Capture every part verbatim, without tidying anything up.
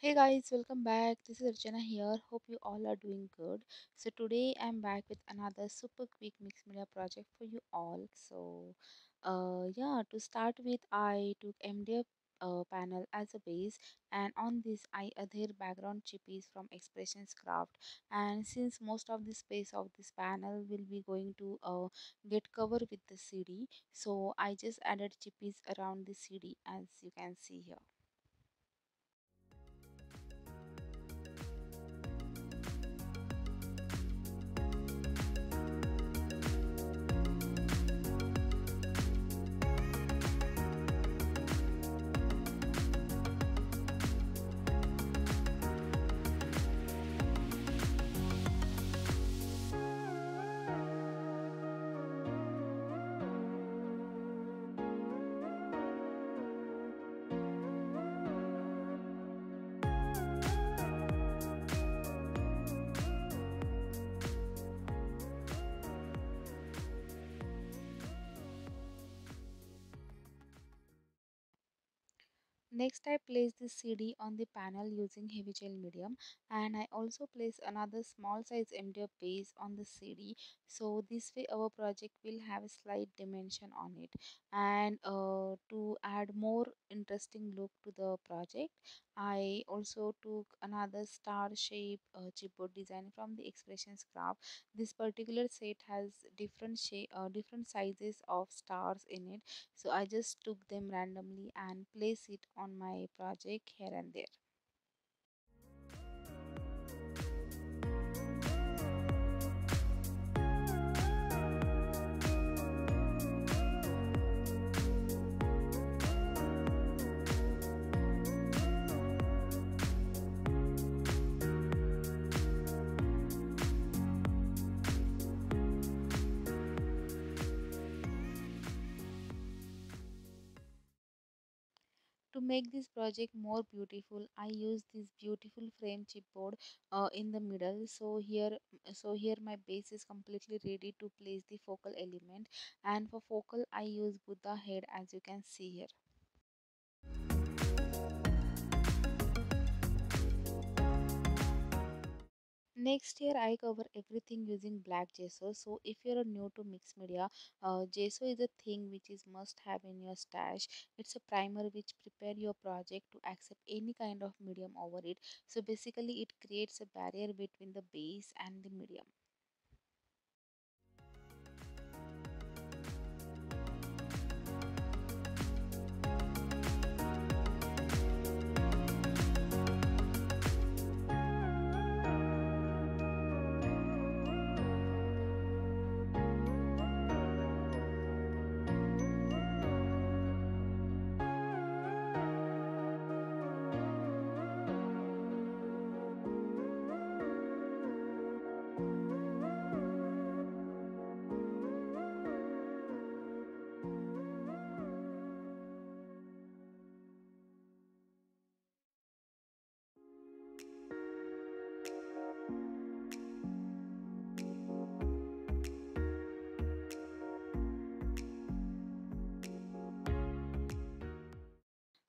Hey guys, welcome back. This is Archana here. Hope you all are doing good. So today I'm back with another super quick mixed media project for you all. So uh, yeah, to start with, I took M D F uh, panel as a base, and on this I adhered background chippies from Expressions Craft. And since most of the space of this panel will be going to uh, get covered with the C D, so I just added chippies around the C D as you can see here. Next, I place the C D on the panel using heavy gel medium, and I also place another small size M D F base on the C D. So this way our project will have a slight dimension on it, and uh, to add more interesting look to the project, I also took another star shape uh, chipboard design from the Expressions Craft. This particular set has different shape, uh, different sizes of stars in it. So I just took them randomly and placed it on my project here and there. To make this project more beautiful, I use this beautiful frame chipboard uh, in the middle. So here, so here my base is completely ready to place the focal element, and for focal I use Buddha head as you can see here. Next, here I cover everything using black gesso. So if you're new to mixed media, uh, gesso is a thing which is must have in your stash. It's a primer which prepare your project to accept any kind of medium over it. So basically it creates a barrier between the base and the medium.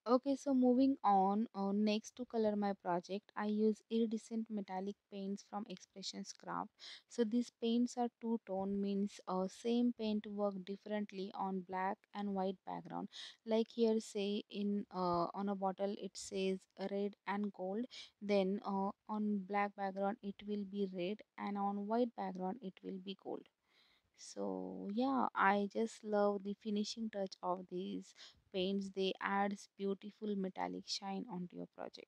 Okay, so moving on, uh, next to color my project, I use iridescent metallic paints from Expressions Craft. So these paints are two-tone, means uh, same paint work differently on black and white background. Like here, say in uh, on a bottle it says red and gold, then uh, on black background it will be red, and on white background it will be gold. So yeah, I just love the finishing touch of these paints. They add beautiful metallic shine onto your project.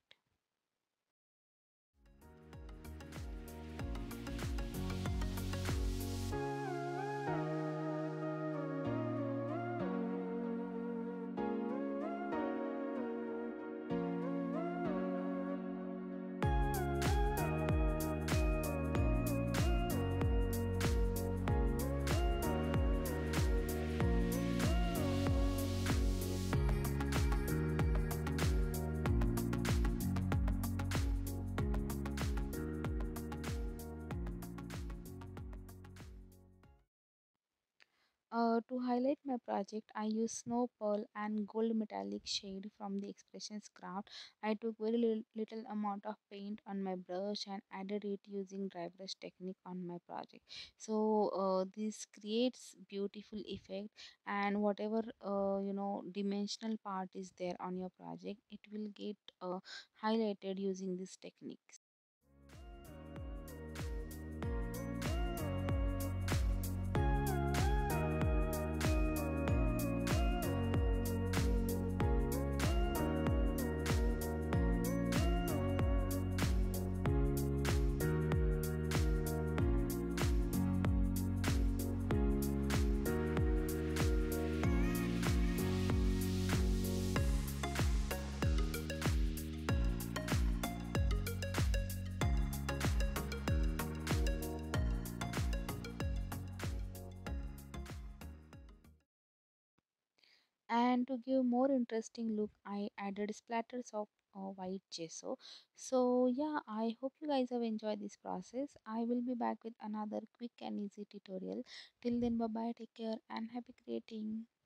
Uh, to highlight my project, I used snow pearl and gold metallic shade from the Expressions Craft. I took very little, little amount of paint on my brush and added it using dry brush technique on my project. So uh, this creates beautiful effect, and whatever uh, you know dimensional part is there on your project, it will get uh, highlighted using these techniques. And to give more interesting look, I added splatters of uh, white gesso. So yeah, I hope you guys have enjoyed this process. I will be back with another quick and easy tutorial. Till then, bye bye, take care and happy creating.